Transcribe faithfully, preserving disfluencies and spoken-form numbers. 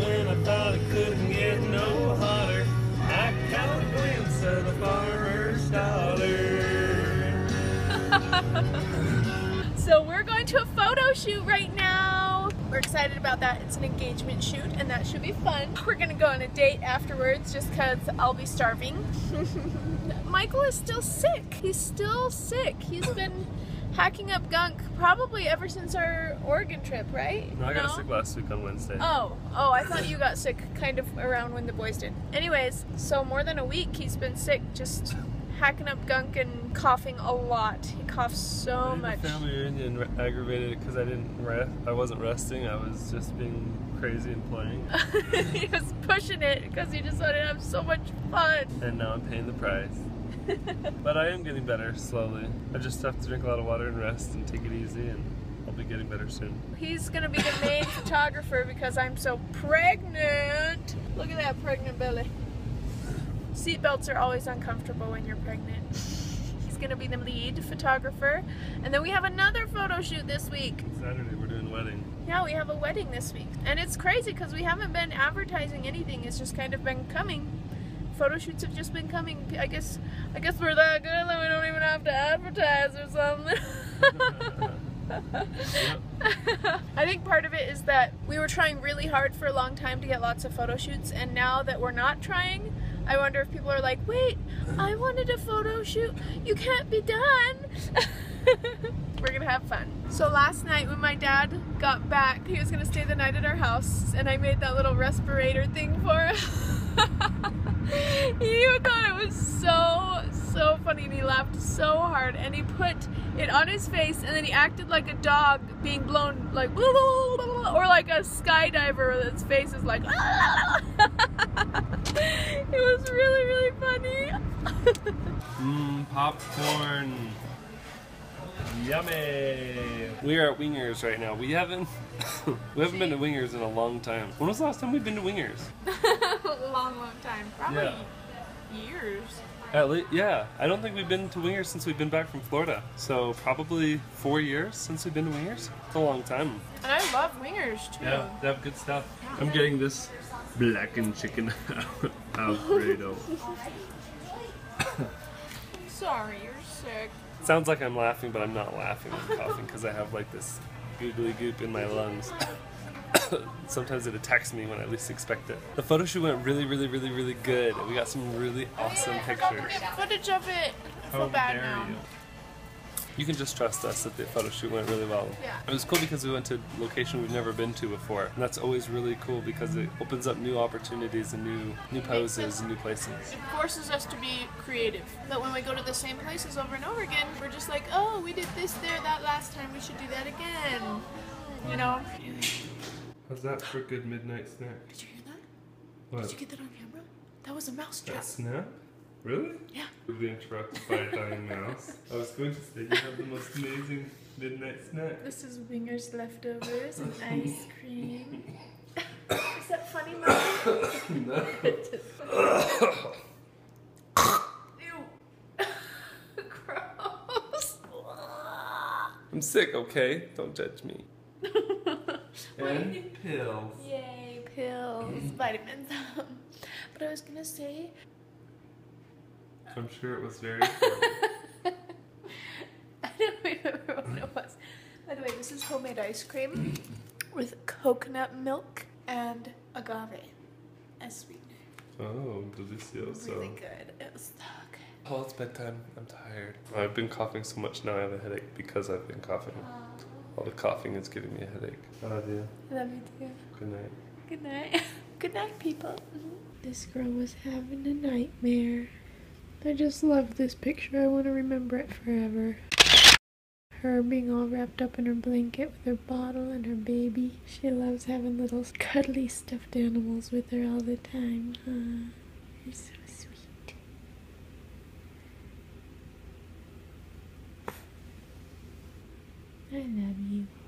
when I thought it couldn't get no hotter. I caught a glimpse of the farmer's daughter. So we're going to a photo shoot right now. We're excited about that. It's an engagement shoot and that should be fun. We're gonna go on a date afterwards just cause I'll be starving. Michael is still sick. He's still sick. He's been hacking up gunk probably ever since our Oregon trip, right? No, I got no? sick last week on Wednesday. Oh, oh, I thought you got sick kind of around when the boys did. Anyways, so more than a week he's been sick, just hacking up gunk and coughing a lot. He coughs so much. The family reunion aggravated it because I didn't rest. I wasn't resting. I was just being crazy and playing. He was pushing it because he just wanted to have so much fun. And now I'm paying the price. But I am getting better slowly. I just have to drink a lot of water and rest and take it easy, and I'll be getting better soon. He's gonna be the main photographer because I'm so pregnant. Look at that pregnant belly. Seatbelts are always uncomfortable when you're pregnant. He's gonna be the lead photographer, and then we have another photo shoot this week. Saturday we're doing a wedding. Yeah, we have a wedding this week, and it's crazy because we haven't been advertising anything. It's just kind of been coming. Photo shoots have just been coming. I guess I guess we're that good that we don't even have to advertise or something. I think part of it is that we were trying really hard for a long time to get lots of photo shoots, and now that we're not trying, I wonder if people are like, wait, I wanted a photo shoot. You can't be done. We're gonna have fun. So last night when my dad got back, he was gonna stay the night at our house, and I made that little respirator thing for him. He thought it was so, so funny, and he laughed so hard, and he put it on his face, and then he acted like a dog being blown, like, blah, blah, blah, blah, or like a skydiver with its face is like, ah! It was really, really funny. Mmm, popcorn. Yummy. We are at Wingers right now. We haven't, we haven't been to Wingers in a long time. When was the last time we've been to Wingers? Long, long time. Probably yeah. years. At least, yeah. I don't think we've been to Wingers since we've been back from Florida. So probably four years since we've been to Wingers. It's a long time. And I love Wingers too. Yeah, they have good stuff. Yeah. I'm getting this blackened chicken Alfredo. Sorry, you're sick. Sounds like I'm laughing, but I'm not laughing. I'm coughing because I have like this googly goop in my lungs. Sometimes it attacks me when I least expect it. The photo shoot went really, really, really, really good. We got some really awesome pictures. Footage of it. I feel bad now. You. you can just trust us that the photo shoot went really well. Yeah. It was cool because we went to a location we've never been to before. And that's always really cool because it opens up new opportunities and new new poses and new places. It forces us to be creative. That when we go to the same places over and over again, we're just like, oh, we did this there that last time, we should do that again. You know? How's that for a good midnight snack? Did you hear that? What? Did you get that on camera? That was a mouse trap. That snap? Really? Yeah. Really interrupted by a dying mouse. I was going to say, you have the most amazing midnight snack. This is Wingers leftovers and ice cream. Is that funny, Mom? No. It's just funny. Ew. Gross. I'm sick, okay? Don't judge me. And pills. Yay, pills, vitamins. But I was gonna say, I'm sure it was very I don't remember what it was. By the way, this is homemade ice cream with coconut milk and agave as sweetener. Oh, delicious. Really good. It was so good. Oh, it's bedtime. I'm tired. I've been coughing so much now I have a headache because I've been coughing. Uh, All the coughing is giving me a headache. I love you. I love you too. Good night. Good night. Good night, people. Mm-hmm. This girl was having a nightmare. I just love this picture. I want to remember it forever. Her being all wrapped up in her blanket with her bottle and her baby. She loves having little cuddly stuffed animals with her all the time. Huh? You're so sweet. I love you.